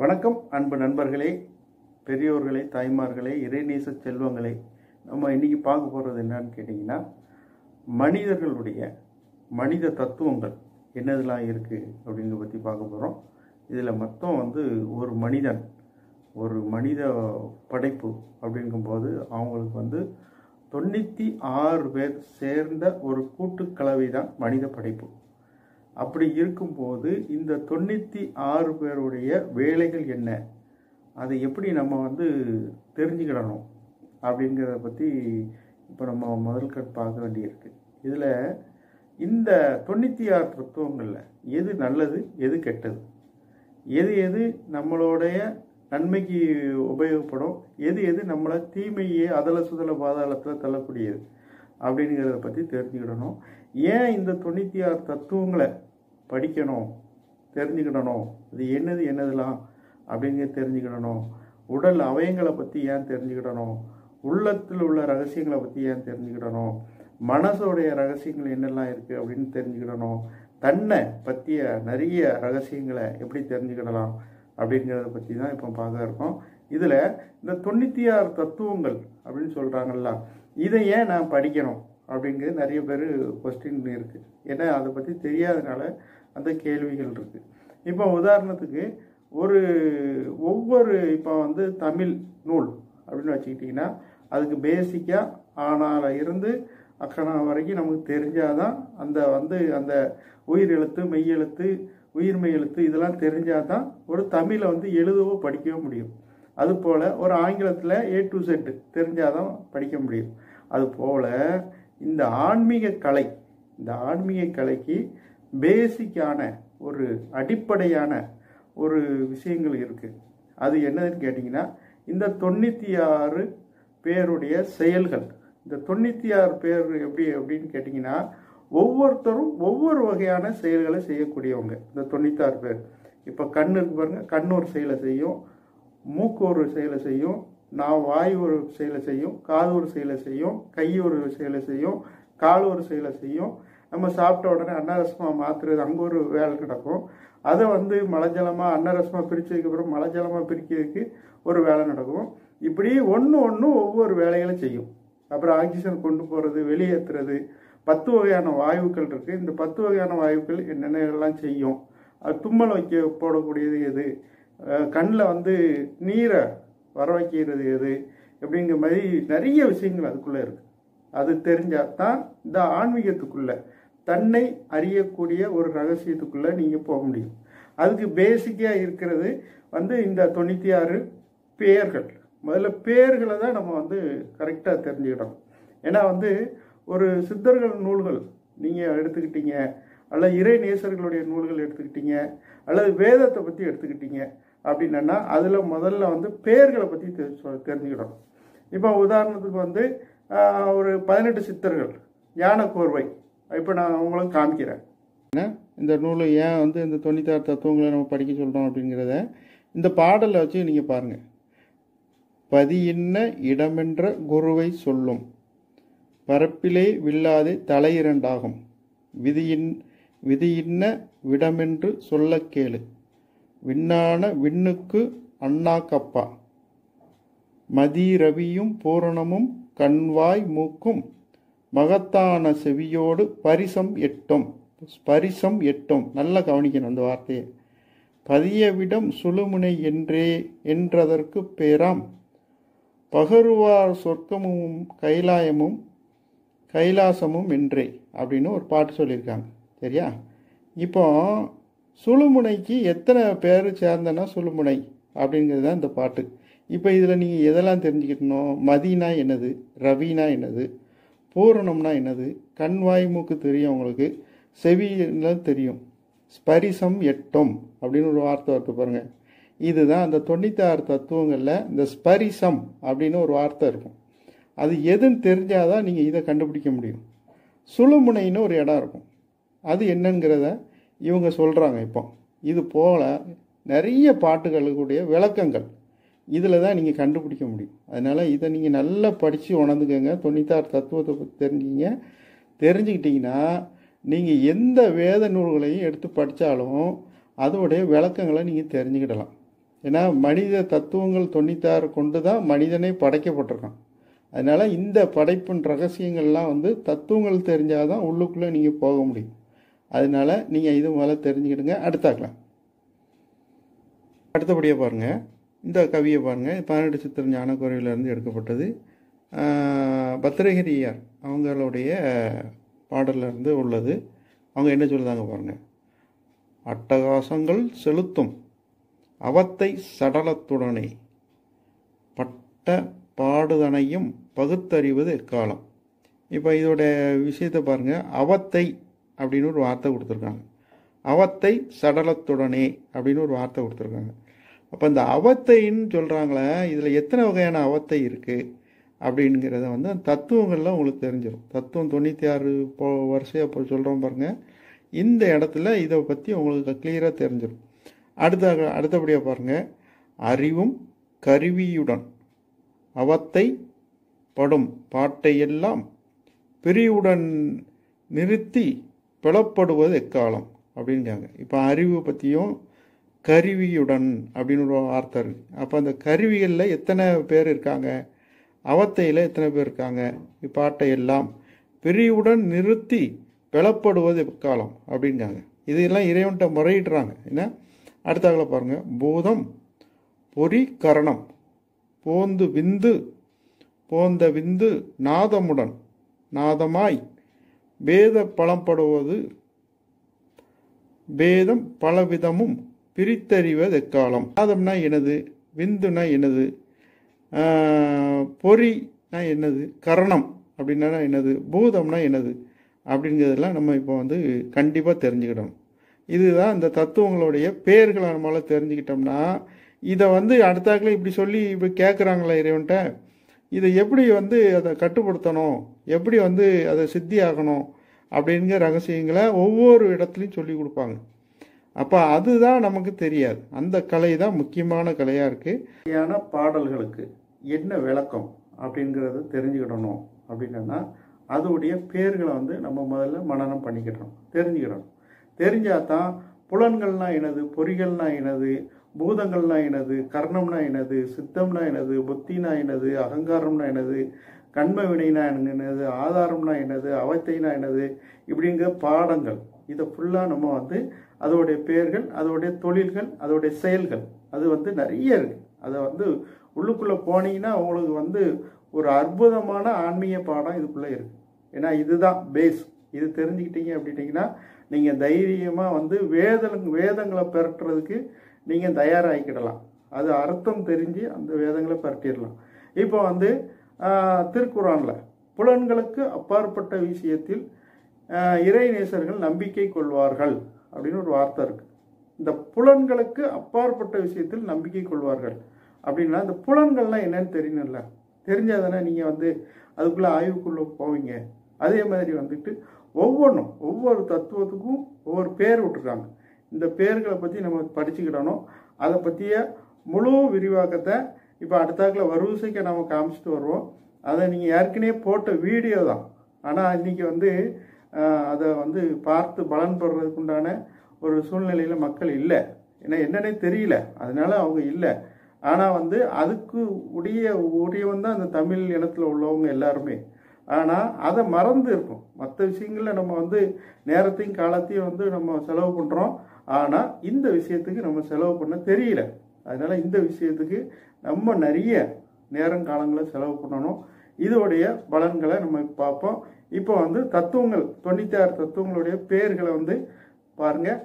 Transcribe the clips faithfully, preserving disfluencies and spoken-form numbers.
வணக்கம் அன்பு நண்பர்களே, பெரியோர்களே, தாய்மார்களே, இறைநேச செல்வங்களே. நம்ம இன்றைக்கி பார்க்க போகிறது என்னன்னு கேட்டிங்கன்னா, மனிதர்களுடைய மனித தத்துவங்கள் என்னதெல்லாம் இருக்குது அப்படிங்கிறத பற்றி பார்க்க போகிறோம். இதில் மொத்தம் வந்து ஒரு மனிதன் ஒரு மனித படைப்பு அப்படிங்கும்போது அவங்களுக்கு வந்து தொண்ணூற்றி ஆறு பேர் சேர்ந்த ஒரு கூட்டுக்கலவை தான் மனித படைப்பு. அப்படி இருக்கும்போது இந்த தொண்ணூற்றி ஆறு பேருடைய வேலைகள் என்ன, அதை எப்படி நம்ம வந்து தெரிஞ்சுக்கிடணும் அப்படிங்கிறத பற்றி இப்போ நம்ம முதல் கண் பார்க்க வேண்டியிருக்கு. இதில் இந்த தொண்ணூற்றி ஆறு தத்துவங்களில் எது நல்லது, எது கெட்டது, எது எது நம்மளுடைய நன்மைக்கு உபயோகப்படும், எது எது நம்மளை தீமையே அதல சுதல பாதாளத்தில் தள்ளக்கூடியது அப்படிங்கிறத பற்றி தெரிஞ்சுக்கிடணும். ஏன் இந்த தொண்ணூற்றி ஆறு தத்துவங்களை படிக்கணும், தெரிஞ்சுக்கிடணும், இது என்னது என்னதுலாம் அப்படிங்கிறது தெரிஞ்சுக்கிடணும். உடல் அவயங்களை பற்றி ஏன் தெரிஞ்சுக்கிடணும், உள்ளத்தில் உள்ள ரகசியங்களை பற்றி ஏன் தெரிஞ்சுக்கிடணும், மனசோடைய ரகசியங்கள் என்னெல்லாம் இருக்குது அப்படின்னு தெரிஞ்சுக்கிடணும், தன்னை பற்றிய நிறைய ரகசியங்களை எப்படி தெரிஞ்சுக்கிடலாம் அப்படிங்கிறத பற்றி தான் இப்போ பார்க்க இருக்கோம். இதில் இந்த தொண்ணூற்றி ஆறு தத்துவங்கள் அப்படின்னு சொல்கிறாங்கல்ல, இதை ஏன் நான் படிக்கணும் அப்படிங்கிறது நிறைய பேர் கொஸ்டின் இருக்குது. ஏன்னா அதை பற்றி தெரியாதனால அந்த கேள்விகள் இருக்குது. இப்போ உதாரணத்துக்கு ஒரு ஒவ்வொரு இப்போ வந்து தமிழ் நூல் அப்படின்னு வச்சுக்கிட்டிங்கன்னா, அதுக்கு பேசிக்காக ஆனால் இருந்து அக்கணா வரைக்கும் நமக்கு தெரிஞ்சாதான் அந்த வந்து அந்த உயிர் எழுத்து, மெய் எழுத்து, உயிர்மெய் எழுத்து இதெல்லாம் தெரிஞ்சால் தான் ஒரு தமிழை வந்து எழுதவோ படிக்கவோ முடியும். அதுபோல் ஒரு ஆங்கிலத்தில் ஏ டு செட் தெரிஞ்சாதான் படிக்க முடியும். அதுபோல் இந்த ஆன்மீக கலை, இந்த ஆன்மீக கலைக்கு பேசிக்கான ஒரு அடிப்படையான ஒரு விஷயங்கள் இருக்குது. அது என்னதுன்னு கேட்டிங்கன்னா, இந்த தொண்ணூற்றி ஆறு பேருடைய செயல்கள். இந்த தொண்ணூற்றி ஆறு பேர் எப்படி அப்படின்னு கேட்டிங்கன்னா, ஒவ்வொருத்தரும் ஒவ்வொரு வகையான செயல்களை செய்யக்கூடியவங்க. இந்த தொண்ணூற்றி ஆறு பேர் இப்போ கண் இருக்கு பாருங்கள், கண் ஒரு செயலை செய்யும், மூக்கு ஒரு செயலை செய்யும், நான் வாய் ஒரு செயலை செய்யும், காது ஒரு செயலை செய்யும், கை ஒரு செயலை செய்யும், கால் ஒரு செயலை செய்யும். நம்ம சாப்பிட்ட உடனே அன்னரசமாக மாற்றுறது அங்கே ஒரு வேலை நடக்கும். அதை வந்து மலைஜலமாக அன்னரசமாக பிரித்ததுக்கப்புறம் மலைஜலமாக பிரிக்கிறதுக்கு ஒரு வேலை நடக்கும். இப்படி ஒன்று ஒன்று ஒவ்வொரு வேலைகளை செய்யும். அப்புறம் ஆக்சிஜன் கொண்டு போகிறது, வெளியேற்றுறது, பத்து வகையான வாயுக்கள் இருக்குது. இந்த பத்து வகையான வாயுக்கள் என்னென்ன எல்லாம் செய்யும், தும்மல் வைக்க போடக்கூடியது எது, கண்ணில் வந்து நீரை வர வைக்கிறது எது, அப்படிங்கிற மாதிரி நிறைய விஷயங்கள் அதுக்குள்ளே இருக்குது. அது தெரிஞ்சால் தான் இந்த ஆன்மீகத்துக்குள்ளே தன்னை அறியக்கூடிய ஒரு ரகசியத்துக்குள்ளே நீங்கள் போக முடியும். அதுக்கு பேசிக்காக இருக்கிறது வந்து இந்த தொண்ணூற்றி ஆறு பேர்கள். முதல்ல பேர்களை தான் நம்ம வந்து கரெக்டாக தெரிஞ்சுக்கிடணும். ஏன்னா வந்து ஒரு சித்தர்கள் நூல்கள் நீங்கள் எடுத்துக்கிட்டீங்க, அல்லது இறை நேசர்களுடைய நூல்கள் எடுத்துக்கிட்டீங்க, அல்லது வேதத்தை பற்றி எடுத்துக்கிட்டீங்க அப்படின்னா, அதில் முதல்ல வந்து பெயர்களை பற்றி தெரிஞ்சுக்கிடணும். இப்போ உதாரணத்துக்கு வந்து ஒரு பதினெட்டு சித்தர்கள், ஞான கோர்வை, இப்போ நான் உங்களுக்கு காமிக்கிறேன். ஏன்னா இந்த நூலை ஏன் வந்து இந்த தொண்ணூற்றி ஆறு தத்துவங்களை நம்ம படிக்க சொல்கிறோம் அப்படிங்கிறத இந்த பாடலை வச்சு நீங்கள் பாருங்கள். பதியின்ன இடமென்ற குருவை சொல்லும், பரப்பிலே வில்லாதே தலையிரண்டாகும், விதியின் விதியின்ன விடமென்று சொல்ல கேளு, விண்ணான விண்ணுக்கு அண்ணா கப்பா, மதிரவியும் பூரணமும் கண்வாய் மூக்கும் மகத்தான செவியோடு பரிசம் எட்டும். பரிசம் எட்டும், நல்லா கவனிக்கணும் அந்த வார்த்தையை. பதியவிடம் சுழுமுனை என்றே என்றதற்கு பேராம், பகருவார் சொர்க்கமும் கைலாயமும் கைலாசமும் என்றே அப்படின்னு ஒரு பாட்டு சொல்லியிருக்காங்க. சரியா? இப்போ சுழுமுனைக்கு எத்தனை பேர் சேர்ந்தனா சுழுமுனை அப்படிங்கிறது தான் இந்த பாட்டு. இப்போ இதில் நீங்கள் எதெல்லாம் தெரிஞ்சுக்கிட்டணும், மதினா என்னது, ரவினா என்னது, பூரணம்னா என்னது, கண்வாய் மூக்கு தெரியும் உங்களுக்கு, செவியெல்லாம் தெரியும், ஸ்பரிசம் எட்டும் அப்படின்னு ஒரு வார்த்தை வார்த்தை பாருங்கள். இதுதான் அந்த தொண்ணூற்றி ஆறு தத்துவங்களில் இந்த ஸ்பரிசம் அப்படின்னு ஒரு வார்த்தை இருக்கும். அது எதுன்னு தெரிஞ்சாதான் நீங்கள் இதை கண்டுபிடிக்க முடியும். சுழுமுனைன்னு ஒரு இடம் இருக்கும், அது என்னங்கிறத இவங்க சொல்கிறாங்க. இப்போ இது போல் நிறைய பாட்டுகளுக்குடைய விளக்கங்கள் இதில் தான் நீங்கள் கண்டுபிடிக்க முடியும். அதனால் இதை நீங்கள் நல்லா படித்து உணர்ந்துக்கங்க. தொண்ணூற்றி ஆறு தத்துவத்தை பற்றி தெரிஞ்சுக்கிங்க. தெரிஞ்சுக்கிட்டிங்கன்னா நீங்கள் எந்த வேத நூல்களையும் எடுத்து படித்தாலும் அதோடைய விளக்கங்களை நீங்கள் தெரிஞ்சுக்கிடலாம். ஏன்னா மனித தத்துவங்கள் தொண்ணூத்தாறு கொண்டு தான் மனிதனே படைக்கப்பட்டிருக்கான். அதனால் இந்த படைப்பின் ரகசியங்கள்லாம் வந்து தத்துவங்கள் தெரிஞ்சால் தான் உள்ளுக்குள்ளே நீங்கள் போக முடியும். அதனால் நீங்கள் இது மேலே தெரிஞ்சுக்கிடுங்க. அடுத்தாக்கலாம். அடுத்தபடியாக பாருங்கள் இந்த கவியை பாருங்கள். பதினெட்டு சித்திர ஞானக்கோரையிலேருந்து எடுக்கப்பட்டது. பத்திரகிரியார் அவங்களுடைய பாடலிருந்து உள்ளது. அவங்க என்ன சொல்லுதாங்க பாருங்கள். அட்டகாசங்கள் செலுத்தும் அவத்தை சடலத்துடனே பட்ட பாடுதனையும் பகுத்தறிவது எக்காலம். இப்போ இதோட விஷயத்தை பாருங்கள். அவத்தை அப்படின்னு ஒரு வார்த்தை கொடுத்துருக்காங்க. அவத்தை சடலத்துடனே அப்படின்னு ஒரு வார்த்தை கொடுத்துருக்காங்க. அப்போ இந்த அவத்தைன்னு சொல்கிறாங்களே, இதில் எத்தனை வகையான அவத்தை இருக்குது அப்படிங்கிறத வந்து தத்துவங்கள்லாம் உங்களுக்கு தெரிஞ்சிடும். தத்துவம் தொண்ணூற்றி ஆறு போ வரிசையாக இப்போ சொல்கிறோம் பாருங்கள். இந்த இடத்துல இதை பற்றி உங்களுக்கு கிளியராக தெரிஞ்சிடும். அடுத்த அடுத்தபடியாக பாருங்கள். அறிவும் கருவியுடன் அவத்தை படும் பாட்டையெல்லாம் பிரிவுடன் நிறுத்தி பிளப்படுவது எக்காலம் அப்படிங்காங்க. இப்போ அறிவு பற்றியும் கருவியுடன் அப்படின்னு ஒரு வார்த்தை இருக்குது. அப்போ அந்த கருவிகளில் எத்தனை பேர் இருக்காங்க, அவத்தையில் எத்தனை பேர் இருக்காங்க, இப்பாட்டையெல்லாம் பிரிவுடன் நிறுத்தி பிளப்படுவது எக்காலம் அப்படிங்காங்க. இதெல்லாம் இறைவன்கிட்ட முறையிடுறாங்க. ஏன்னா அடுத்தாக்களை பாருங்கள். பூதம் பொறி கரணம் போந்து விந்து போந்த விந்து நாதமுடன் நாதமாய் பேத பலம்படுவது பேதம் பலவிதமும் பிரித்தறிவது எக்காலம். நாதம்னா என்னது, விந்துனா என்னது, பொறினா என்னது, கரணம் அப்படின்னா என்னது, பூதம்னா என்னது அப்படிங்கிறதெல்லாம் நம்ம இப்போ வந்து கண்டிப்பாக தெரிஞ்சுக்கிடணும். இதுதான் இந்த தத்துவங்களுடைய பேர்களை நம்மளால தெரிஞ்சுக்கிட்டோம்னா இதை வந்து அடுத்தாக்கில் இப்படி சொல்லி இப்படி கேட்குறாங்களே இறைவன்ட்ட, இதை எப்படி வந்து அதை கட்டுப்படுத்தணும், எப்படி வந்து அதை சித்தி ஆகணும் அப்படிங்கிற ரகசியங்களை ஒவ்வொரு இடத்துலையும் சொல்லி கொடுப்பாங்க. அப்போ அதுதான் நமக்கு தெரியாது. அந்த கலை தான் முக்கியமான கலையாக இருக்குது. பாடல்களுக்கு என்ன விளக்கம் அப்படிங்கிறத தெரிஞ்சுக்கிடணும் அப்படின்னா அதோடைய பேர்களை வந்து நம்ம முதல்ல மனனம் பண்ணிக்கிடணும், தெரிஞ்சுக்கிடணும். தெரிஞ்சாதான் புலன்கள்னால் என்னது, பொறிகள்னால் என்னது, பூதங்கள்னா என்னது, கர்ணம்னா என்னது, சித்தம்னா என்னது, புத்தினா என்னது, அகங்காரம்னா என்னது, கண்ம வினைனா என்னது, ஆதாரம்னா என்னது, அவத்தைனா என்னது, இப்படிங்கிற பாடங்கள் இதை ஃபுல்லாக நம்ம வந்து அதோடைய பெயர்கள், அதோடைய தொழில்கள், அதோடைய செயல்கள், அது வந்து நிறைய இருக்குது. அதை வந்து உள்ளுக்குள்ளே போனீங்கன்னா உங்களுக்கு வந்து ஒரு அற்புதமான ஆன்மீக பாடம் இதுக்குள்ளே இருக்குது. ஏன்னா இதுதான் பேஸ். இது தெரிஞ்சுக்கிட்டீங்க அப்படின்ட்டிங்கன்னா நீங்கள் தைரியமாக வந்து வேத வேதங்களை பெறட்டுறதுக்கு நீங்கள் தயாராகிக்கிடலாம். அது அர்த்தம் தெரிஞ்சு அந்த வேதங்களை பரட்டிடலாம். இப்போ வந்து திருக்குறானில் புலன்களுக்கு அப்பாற்பட்ட விஷயத்தில் இறைநேசர்கள் நம்பிக்கை கொள்வார்கள் அப்படின்னு ஒரு வார்த்தை இருக்குது. இந்த புலன்களுக்கு அப்பாற்பட்ட விஷயத்தில் நம்பிக்கை கொள்வார்கள் அப்படின்னா இந்த புலன்கள்லாம் என்னன்னு தெரியணும்ல. தெரிஞ்சாதானே நீங்கள் வந்து அதுக்குள்ளே ஆய்வுக்குள்ளே போவீங்க. அதே மாதிரி வந்துட்டு ஒவ்வொன்றும் ஒவ்வொரு தத்துவத்துக்கும் ஒவ்வொரு பேர் விட்டுருக்காங்க. இந்த பேர்களை பற்றி நம்ம படிச்சுக்கிடணும். அதை பற்றிய முழு விரிவாக்கத்தை இப்போ அடுத்தாக்கில் வரிசைக்கு நம்ம காமிச்சிட்டு வருவோம். அதை நீங்கள் ஏற்கனவே போட்ட வீடியோ தான். ஆனால் இன்றைக்கி வந்து அதை வந்து பார்த்து பலன் பெறதுக்குண்டான ஒரு சூழ்நிலையில் மக்கள் இல்லை. ஏன்னா என்னன்னே தெரியல, அதனால அவங்க இல்லை. ஆனால் வந்து அதுக்கு உடைய உரியவன் தான் அந்த தமிழ் இனத்தில் உள்ளவங்க எல்லாருமே. ஆனால் அதை மறந்து இருக்கும். மற்ற விஷயங்களில் நம்ம வந்து நேரத்தையும் காலத்தையும் வந்து நம்ம செலவு பண்ணுறோம். ஆனால் இந்த விஷயத்துக்கு நம்ம செலவு பண்ண தெரியல. அதனால் இந்த விஷயத்துக்கு நம்ம நிறைய நேரங்காலங்களை செலவு பண்ணணும். இதோடைய பலன்களை நம்ம பார்ப்போம். இப்போ வந்து தத்துவங்கள் தொண்ணூற்றி ஆறு தத்துவங்களுடைய பேர்களை வந்து பாருங்கள்.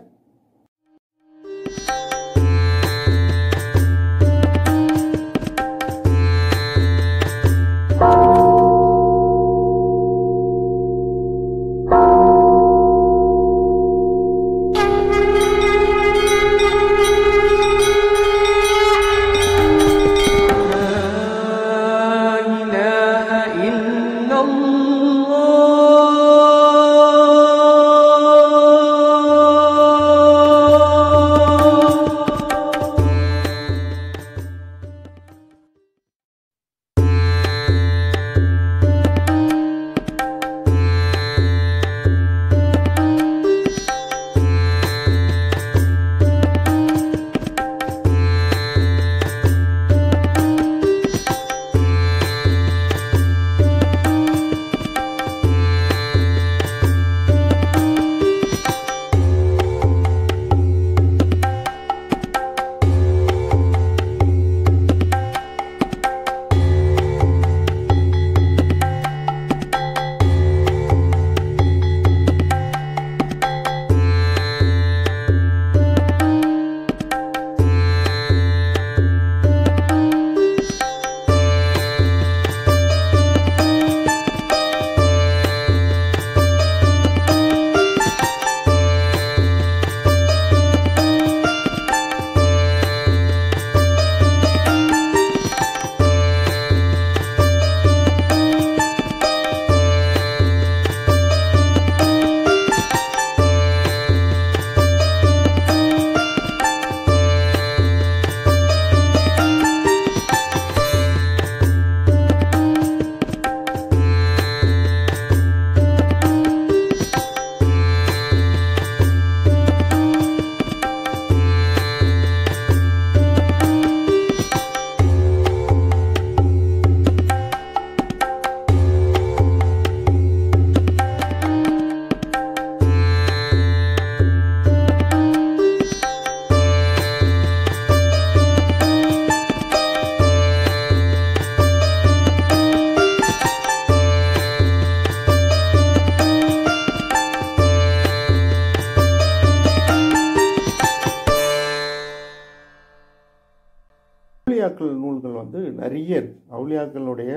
அவுளியாக்கள் நூல்கள் வந்து நிறைய இருக்குது. அவுளியாக்களுடைய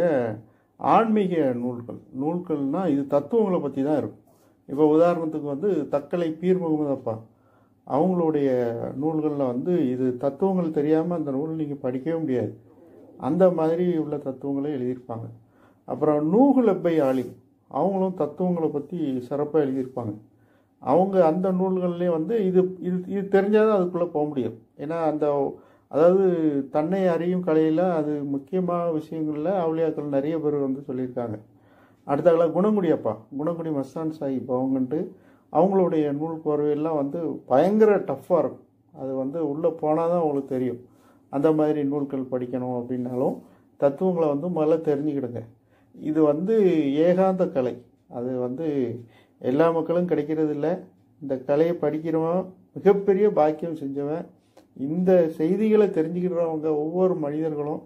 ஆன்மீக நூல்கள் நூல்கள்னால் இது தத்துவங்களை பற்றி தான் இருக்கும். இப்போ உதாரணத்துக்கு வந்து தக்கலை பீர் முகமது அப்பா அவங்களுடைய நூல்களில் வந்து இது தத்துவங்கள் தெரியாமல் அந்த நூல் நீங்கள் படிக்கவே முடியாது. அந்த மாதிரி உள்ள தத்துவங்களை எழுதியிருப்பாங்க. அப்புறம் நூகு லப்பை ஆலி அவங்களும் தத்துவங்களை பற்றி சிறப்பாக எழுதியிருப்பாங்க. அவங்க அந்த நூல்கள்லேயே வந்து இது இது இது தெரிஞ்சால் தான் அதுக்குள்ளே போக முடியும். ஏன்னா அந்த அதாவது தன்னை அறியும் கலையில் அது முக்கியமான விஷயங்களில் அவுளியாக்கள் நிறைய பேர் வந்து சொல்லியிருக்காங்க. அடுத்தக்கல குணங்குடியப்பா குணங்குடி மஸ்தான் சாஹிப் அவங்கன்ட்டு அவங்களுடைய நூல் கோர்வையெல்லாம் வந்து பயங்கர டஃப்பாக இருக்கும். அது வந்து உள்ளே போனால் தான் அவங்களுக்கு தெரியும். அந்த மாதிரி நூல்கள் படிக்கணும் அப்படின்னாலும் தத்துவங்களை வந்து முதல்ல தெரிஞ்சுக்கிடுங்க. இது வந்து ஏகாந்த கலை, அது வந்து எல்லா மக்களும் கிடைக்கிறது இல்லை. இந்த கலையை படிக்கிறவன் மிகப்பெரிய பாக்கியம் செஞ்சவன். இந்த செய்திகளை தெரிஞ்சுக்கிறவங்க ஒவ்வொரு மனிதர்களும்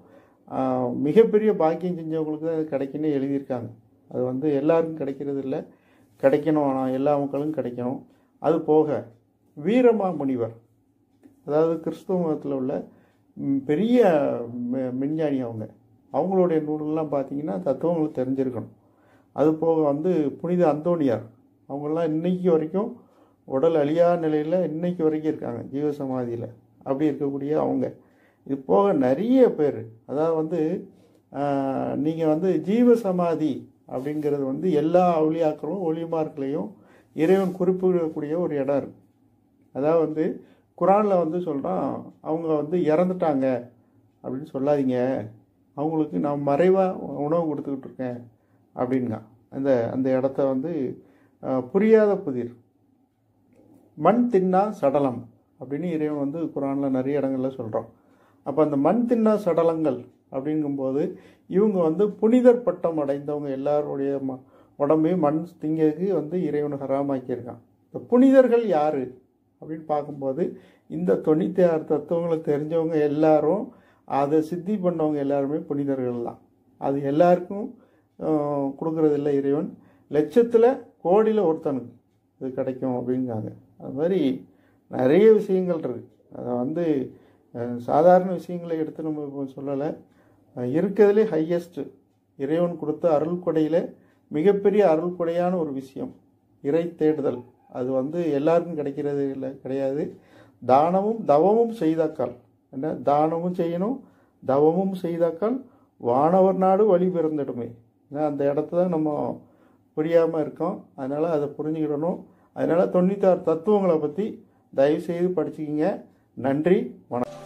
மிகப்பெரிய பாக்கியம் செஞ்சவங்களுக்கு தான் அது கிடைக்குன்னு எழுதியிருக்காங்க. அது வந்து எல்லாருக்கும் கிடைக்கிறது இல்லை, கிடைக்கணும், ஆனால் எல்லா மக்களும் கிடைக்கணும். அது போக வீரமா முனிவர், அதாவது கிறிஸ்துவ மதத்தில் உள்ள பெரிய விஞ்ஞானி அவங்க அவங்களுடைய நூல்கள்லாம் பார்த்திங்கன்னா தத்துவங்களுக்கு தெரிஞ்சிருக்கணும். அது போக வந்து புனித அந்தோணியார் அவங்களாம் இன்றைக்கி வரைக்கும் உடல் அழியா நிலையில் இன்றைக்கி வரைக்கும் இருக்காங்க ஜீவசமாதியில். அப்படி இருக்கக்கூடிய அவங்க இது போக நிறைய பேர், அதாவது வந்து நீங்கள் வந்து ஜீவசமாதி அப்படிங்கிறது வந்து எல்லா அவுளியாக்களும் ஒளிமார்களையும் இறைவன் குறிப்பிடக்கூடிய ஒரு இடம் இருக்குது. அதாவது வந்து குரானில் வந்து சொல்கிறான், அவங்க வந்து இறந்துட்டாங்க அப்படின்னு சொல்லாதீங்க, அவங்களுக்கு நான் மறைவாக உணவு கொடுத்துக்கிட்டு இருக்கேன் அப்படின்னா அந்த அந்த இடத்த வந்து புரியாத புதிர் மண் தின்னா சடலம் அப்படின்னு இறைவன் வந்து குரானில் நிறைய இடங்களில் சொல்கிறோம். அப்போ அந்த மண் தின்னா சடலங்கள் அப்படிங்கும்போது இவங்க வந்து புனிதர் பட்டம் அடைந்தவங்க எல்லாருடைய ம உடம்பையும் மண் திங்கிறதுக்கு வந்து இறைவன் ஹராமாக்கியிருக்கான். இந்த புனிதர்கள் யார் அப்படின்னு பார்க்கும்போது இந்த தொண்ணூற்றி ஆறு தத்துவங்களை தெரிஞ்சவங்க எல்லாரும் அதை சித்தி பண்ணவங்க எல்லாருமே புனிதர்கள் தான். அது எல்லாருக்கும் கொடுக்குறதில்ல இறைவன், லட்சத்தில் கோடியில் ஒருத்தனுக்கு இது கிடைக்கும் அப்படிங்காங்க. அது மாதிரி நிறைய விஷயங்கள் இருக்குது. அதை வந்து சாதாரண விஷயங்களை எடுத்து நம்ம இப்போ சொல்லலை, இருக்கிறதுலே ஹையஸ்ட்டு இறைவன் கொடுத்த அருள் கொடையில் மிகப்பெரிய அருள் கொடையான ஒரு விஷயம் இறை தேடுதல். அது வந்து எல்லாருக்கும் கிடைக்கிறது இல்லை, கிடையாது. தானமும் தவமும் செய்தாக்கால், என்ன தானமும் செய்யணும் தவமும் செய்தாக்கால் வானவர் நாடு வழி பிறந்துடுமே. ஏன்னா அந்த இடத்த தான் நம்ம புரியாமல் இருக்கோம், அதனால் அதை புரிஞ்சுக்கிடணும். அதனால் தொண்ணூற்றி ஆறு தத்துவங்களை பற்றி தயவுசெய்து படிச்சுக்கிங்க. நன்றி, வணக்கம்.